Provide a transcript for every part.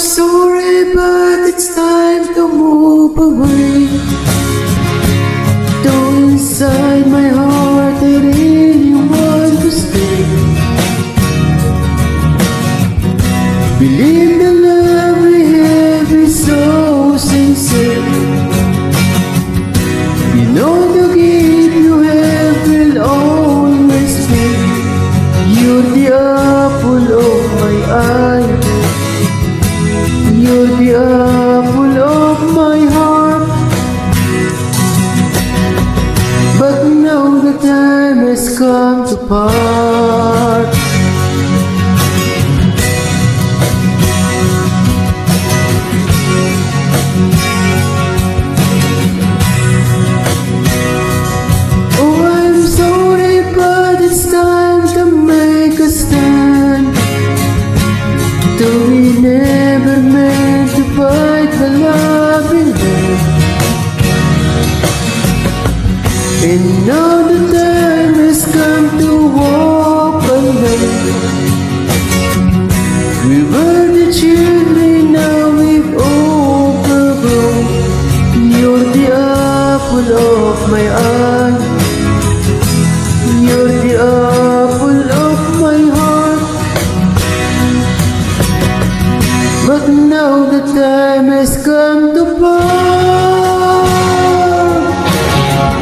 I'm sorry, but it's time to move away. Though inside my heart I really want to stay. Believe the love we have is so sincere. You know the gift you have will always be. You're the apple of my eye. You're the apple of my heart. But now the time has come to part. Oh, I'm sorry, but it's time to make a stand. Do we never make fight the love in them? And now the time has come to open them. We were the children, now we've overgrown. You're the apple of my eye. You're the apple of my heart. But now the time has come to part. Oh, I'm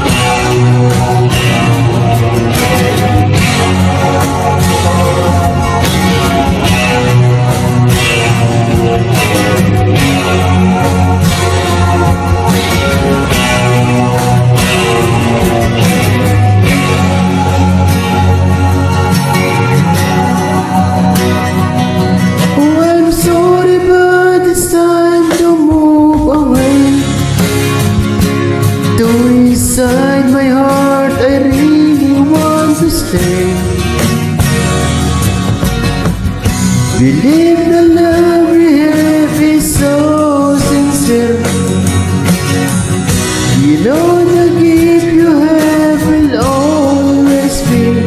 sorry, but it's time to move away. Though inside my heart I really want to stay. Believe the love we have is so sincere. You know the gift you have will always be.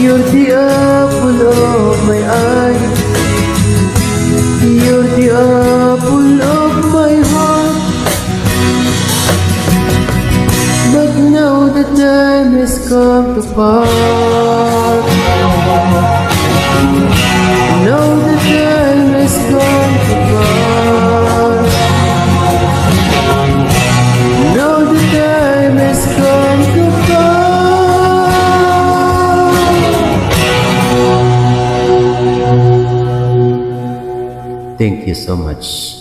You're the apple of my eye. You're the apple of my heart. But now the time has come to part. Now the time has come to part. Now the time has come to part. Thank you so much.